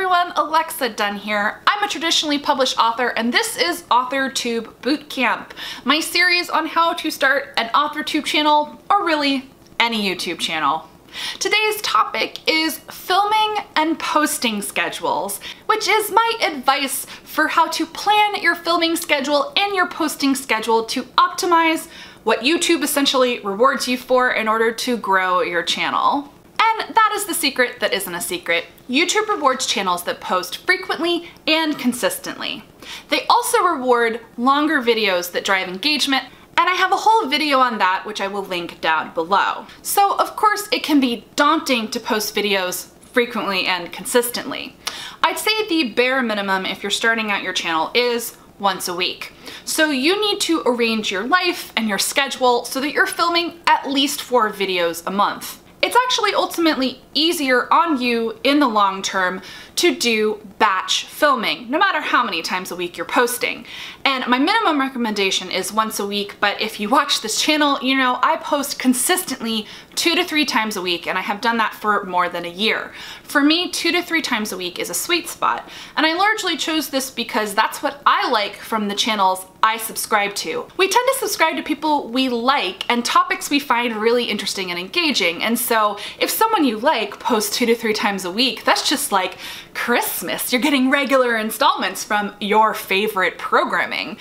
everyone, Alexa Donne here. I'm a traditionally published author and this is AuthorTube Bootcamp, my series on how to start an AuthorTube channel or really any YouTube channel. Today's topic is filming and posting schedules, which is my advice for how to plan your filming schedule and your posting schedule to optimize what YouTube essentially rewards you for in order to grow your channel. And that is the secret that isn't a secret. YouTube rewards channels that post frequently and consistently. They also reward longer videos that drive engagement, and I have a whole video on that which I will link down below. So of course it can be daunting to post videos frequently and consistently. I'd say the bare minimum if you're starting out your channel is once a week. So you need to arrange your life and your schedule so that you're filming at least 4 videos a month. It's actually ultimately easier on you in the long term to do batch filming, no matter how many times a week you're posting. And my minimum recommendation is once a week, but if you watch this channel, you know I post consistently 2 to 3 times a week, and I have done that for more than a year. For me, 2 to 3 times a week is a sweet spot, and I largely chose this because that's what I like from the channels I subscribe to. We tend to subscribe to people we like and topics we find really interesting and engaging, and so if someone you like posts 2 to 3 times a week, that's just like Christmas. You're getting regular installments from your favorite programming.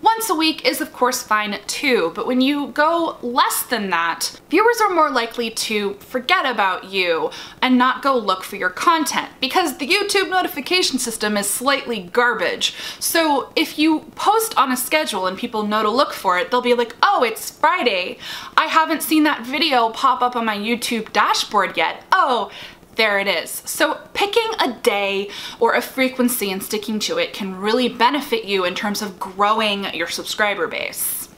Once a week is of course fine too, but when you go less than that, viewers are more likely to forget about you and not go look for your content because the YouTube notification system is slightly garbage. So if you post on a schedule and people know to look for it, they'll be like, oh, it's Friday. I haven't seen that video pop up on my YouTube dashboard yet. Oh, there it is. So picking a day or a frequency and sticking to it can really benefit you in terms of growing your subscriber base.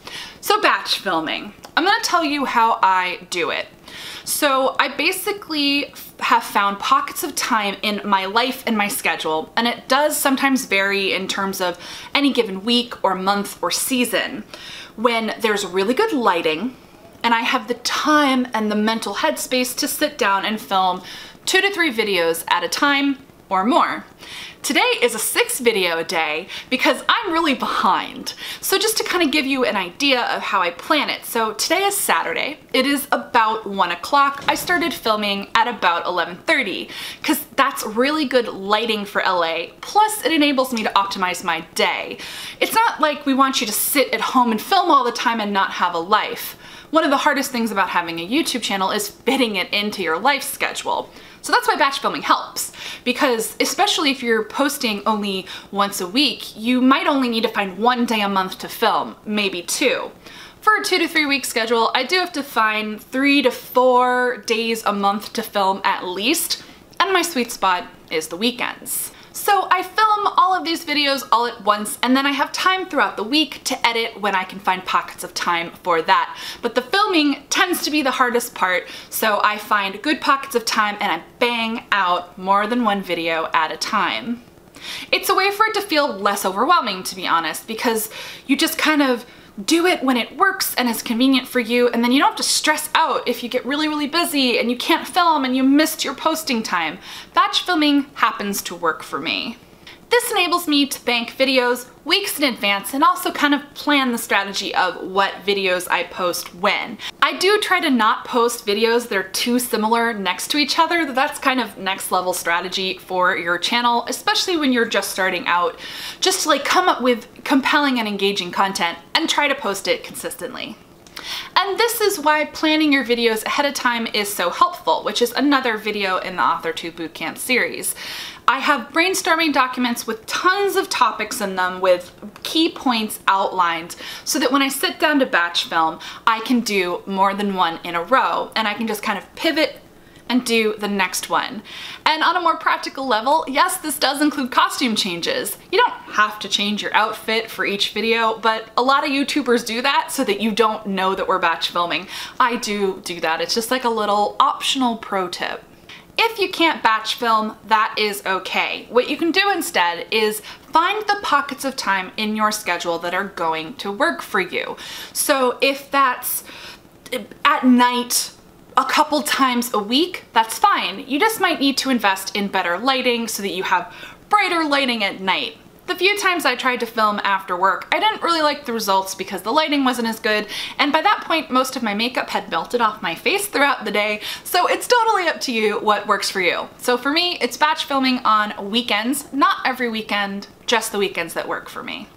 So batch filming. I'm going to tell you how I do it. So I basically have found pockets of time in my life and my schedule, and it does sometimes vary in terms of any given week or month or season, when there's really good lighting and I have the time and the mental headspace to sit down and film 2 to 3 videos at a time or more. Today is a 6 video a day because I'm really behind. So just to kind of give you an idea of how I plan it. So today is Saturday. It is about 1 o'clock. I started filming at about 11:30 because that's really good lighting for LA. Plus it enables me to optimize my day. It's not like we want you to sit at home and film all the time and not have a life. One of the hardest things about having a YouTube channel is fitting it into your life schedule. So that's why batch filming helps, because especially if you're posting only once a week, you might only need to find 1 day a month to film, maybe 2. For a 2 to 3 week schedule, I do have to find 3 to 4 days a month to film at least, and my sweet spot is the weekends. So I film all of these videos all at once, and then I have time throughout the week to edit when I can find pockets of time for that. But the filming tends to be the hardest part, so I find good pockets of time and I bang out more than 1 video at a time. It's a way for it to feel less overwhelming, to be honest, because you just kind of do it when it works and is convenient for you, and then you don't have to stress out if you get really, really busy and you can't film and you missed your posting time. Batch filming happens to work for me. This enables me to bank videos weeks in advance and also kind of plan the strategy of what videos I post when. I do try to not post videos that are too similar next to each other. That's kind of next level strategy for your channel, especially when you're just starting out. Just to like come up with compelling and engaging content and try to post it consistently. And this is why planning your videos ahead of time is so helpful, which is another video in the AuthorTube Bootcamp series. I have brainstorming documents with tons of topics in them with key points outlined so that when I sit down to batch film, I can do more than 1 in a row and I can just kind of pivot and do the next one. And on a more practical level, yes, this does include costume changes. You don't have to change your outfit for each video, but a lot of YouTubers do that so that you don't know that we're batch filming. I do that. It's just like a little optional pro tip. If you can't batch film, that is okay. What you can do instead is find the pockets of time in your schedule that are going to work for you. So if that's at night, a couple times a week, that's fine. You just might need to invest in better lighting so that you have brighter lighting at night. The few times I tried to film after work, I didn't really like the results because the lighting wasn't as good, and by that point most of my makeup had melted off my face throughout the day, so it's totally up to you what works for you. So for me, it's batch filming on weekends, not every weekend, just the weekends that work for me.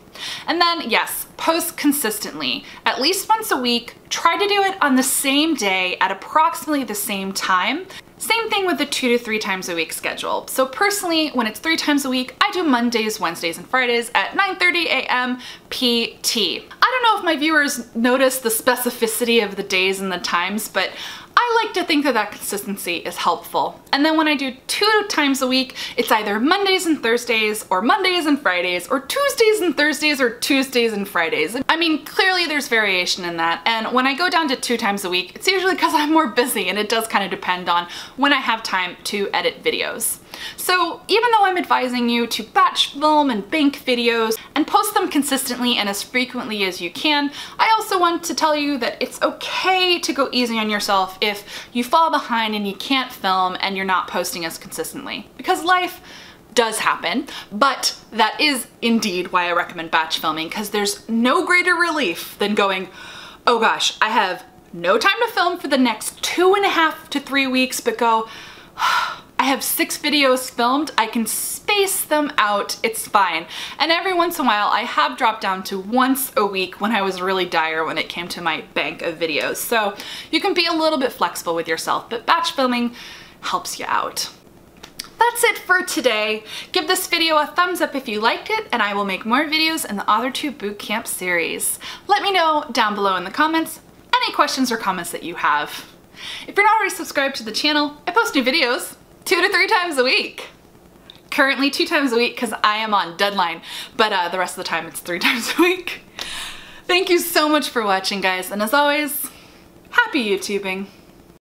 And then yes, post consistently, at least once a week, try to do it on the same day at approximately the same time. Same thing with the 2 to 3 times a week schedule. So personally, when it's 3 times a week, I do Mondays, Wednesdays, and Fridays at 9:30 a.m. PT. I don't know if my viewers notice the specificity of the days and the times, but I like to think that that consistency is helpful. And then when I do 2 times a week, it's either Mondays and Thursdays, or Mondays and Fridays, or Tuesdays and Thursdays, or Tuesdays and Fridays. I mean, clearly there's variation in that, and when I go down to 2 times a week, it's usually because I'm more busy, and it does kind of depend on when I have time to edit videos. So even though I'm advising you to batch film and bank videos and post them consistently and as frequently as you can, I also want to tell you that it's okay to go easy on yourself if you fall behind and you can't film and you're not posting as consistently, because life does happen. But that is indeed why I recommend batch filming, because there's no greater relief than going, oh gosh, I have no time to film for the next 2.5 to 3 weeks, but go, I have 6 videos filmed, I can space them out, it's fine. And every once in a while I have dropped down to once a week when I was really dire when it came to my bank of videos. So you can be a little bit flexible with yourself, but batch filming helps you out. That's it for today. Give this video a thumbs up if you liked it, and I will make more videos in the AuthorTube Bootcamp series. Let me know down below in the comments any questions or comments that you have. If you're not already subscribed to the channel, I post new videos 2 to 3 times a week. Currently 2 times a week because I am on deadline, but the rest of the time it's 3 times a week. Thank you so much for watching, guys, and as always, happy YouTubing.